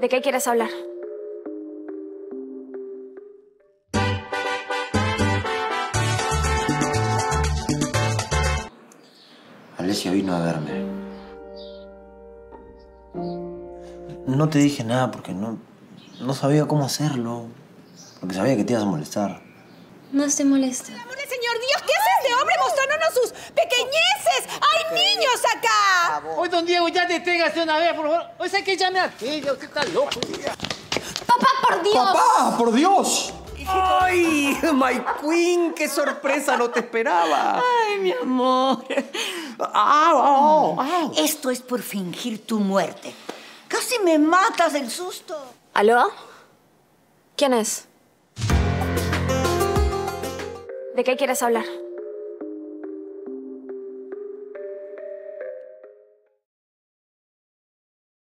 ¿De qué quieres hablar? Alessia vino a verme. No te dije nada porque no sabía cómo hacerlo. Porque sabía que te ibas a molestar. No estoy molesta. Señor Dios, ¿qué hace este hombre mostrándonos sus pequeñeces? ¡Hay niños acá! Hoy, don Diego, ya deténgase una vez, por favor. O sea que llame a ti, Dios, que está loco. ¡Papá, por Dios! ¡Papá, por Dios! ¡Ay, my queen! ¡Qué sorpresa! No te esperaba. ¡Ay, mi amor! ¡Au, au, au! Esto es por fingir tu muerte. Casi me matas del susto. ¿Aló? ¿Quién es? ¿De qué quieres hablar?